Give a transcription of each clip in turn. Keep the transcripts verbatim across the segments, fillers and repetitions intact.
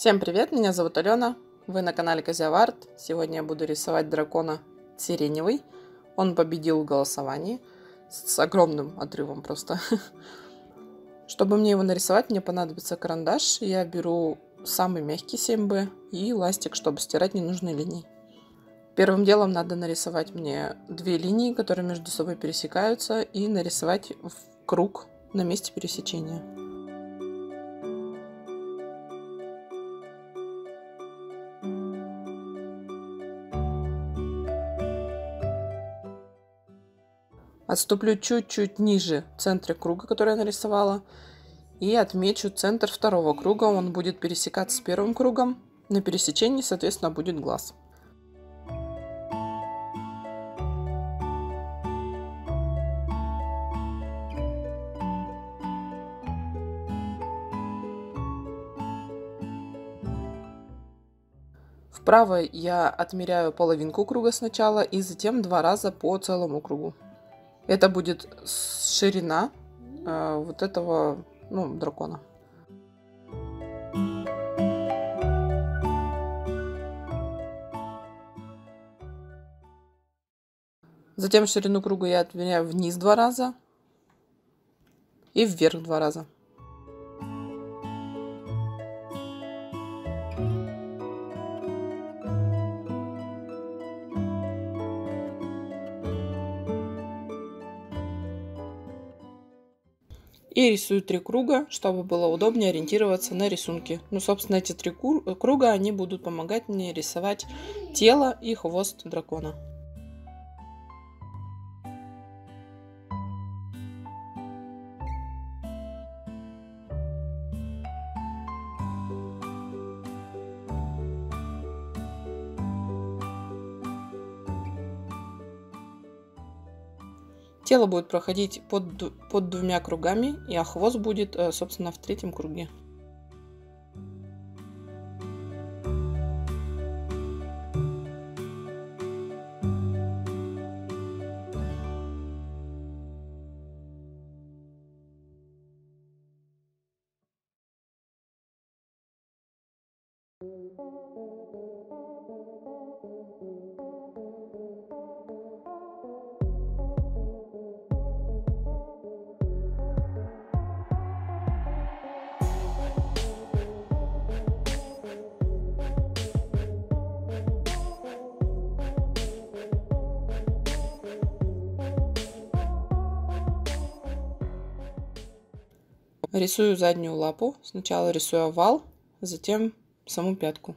Всем привет, меня зовут Алена, вы на канале Казявард. Сегодня я буду рисовать дракона Сиреневый. Он победил в голосовании с огромным отрывом просто. Чтобы мне его нарисовать, мне понадобится карандаш. Я беру самый мягкий семь бэ и ластик, чтобы стирать ненужные линии. Первым делом надо нарисовать мне две линии, которые между собой пересекаются, и нарисовать круг на месте пересечения. Отступлю чуть-чуть ниже центра круга, который я нарисовала, и отмечу центр второго круга. Он будет пересекаться с первым кругом. На пересечении, соответственно, будет глаз. Вправо я отмеряю половинку круга сначала и затем два раза по целому кругу. Это будет ширина э, вот этого ну, дракона. Затем ширину круга я отмеряю вниз два раза и вверх два раза. И рисую три круга, чтобы было удобнее ориентироваться на рисунки. Ну, собственно, эти три круга, они будут помогать мне рисовать тело и хвост дракона. Тело будет проходить под, под двумя кругами, и а хвост будет, собственно, в третьем круге. Рисую заднюю лапу. Сначала рисую овал, затем саму пятку.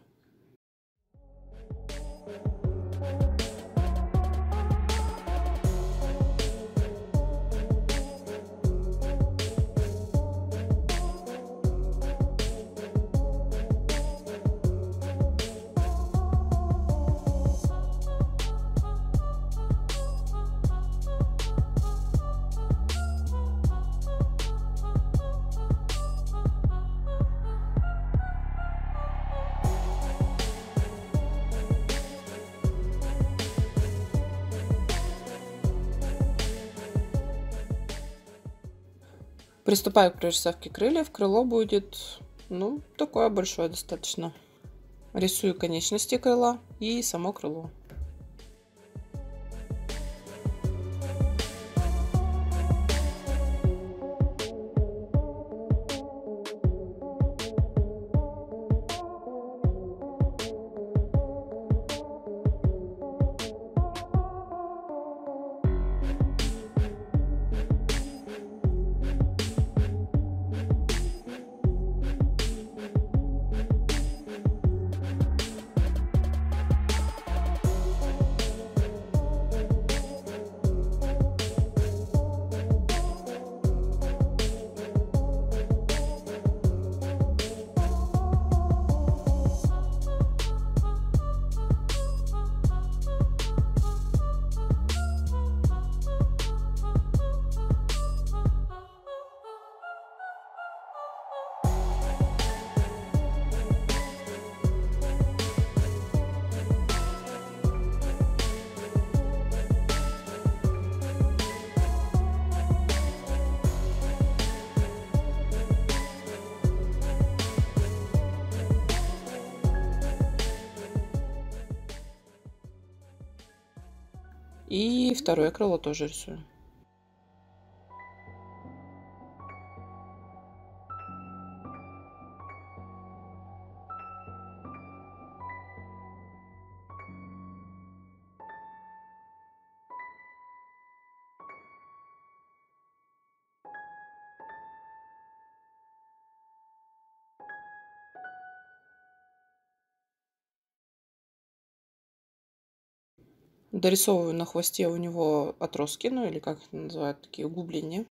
Приступаю к прорисовке крыльев. Крыло будет, ну, такое большое достаточно. Рисую конечности крыла и само крыло. И второе крыло тоже рисую. Дорисовываю на хвосте у него отростки, ну или как это называют, такие углубления.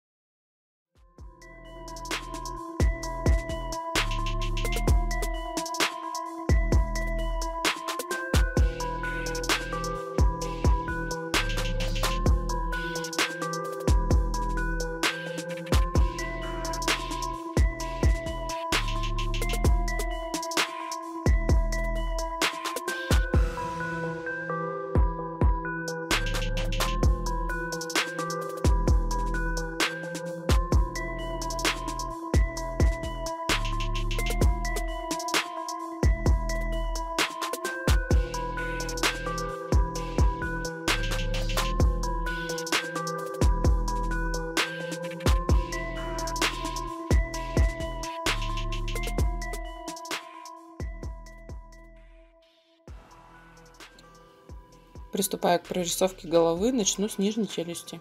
Приступая к прорисовке головы, начну с нижней челюсти.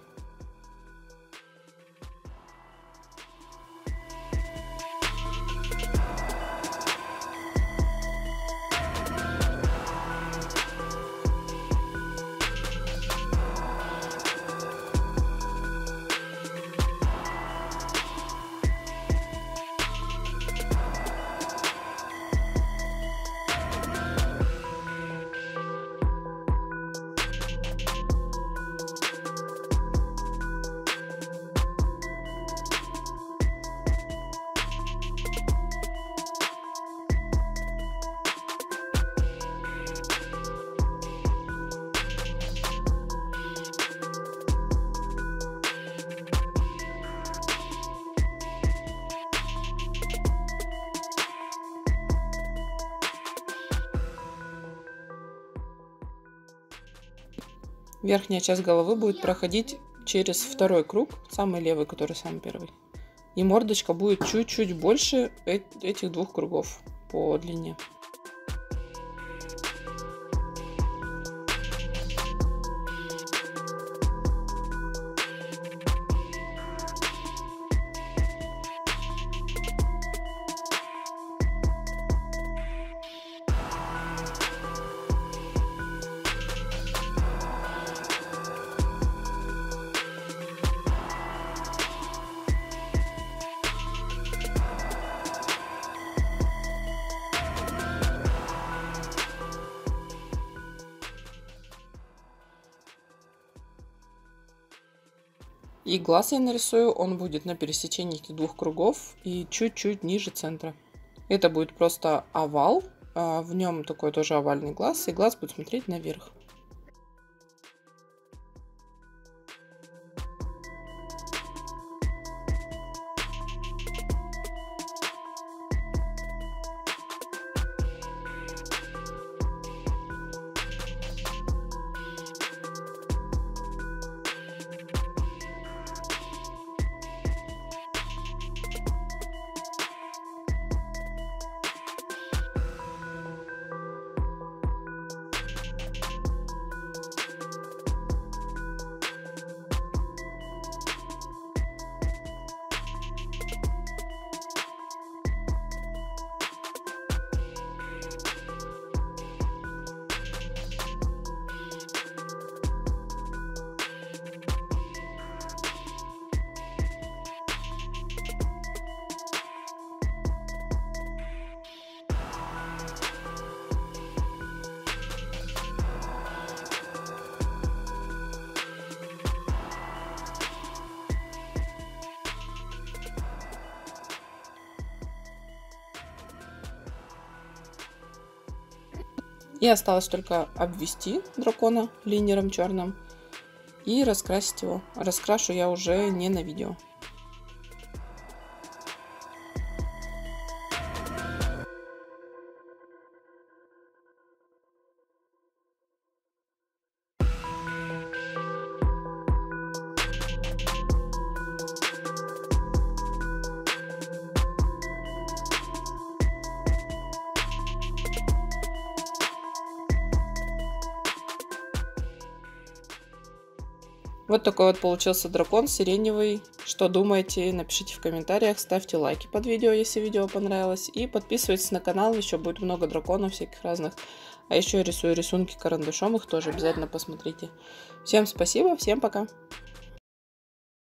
Верхняя часть головы будет проходить через второй круг, самый левый, который самый первый. И мордочка будет чуть-чуть больше этих двух кругов по длине. И глаз я нарисую, он будет на пересечении этих двух кругов и чуть-чуть ниже центра. Это будет просто овал, а в нем такой тоже овальный глаз, и глаз будет смотреть наверх. И осталось только обвести дракона линером черным и раскрасить его. Раскрашу я уже не на видео. Вот такой вот получился дракон сиреневый. Что думаете, напишите в комментариях, ставьте лайки под видео, если видео понравилось. И подписывайтесь на канал, еще будет много драконов всяких разных. А еще я рисую рисунки карандашом, их тоже обязательно посмотрите. Всем спасибо, всем пока!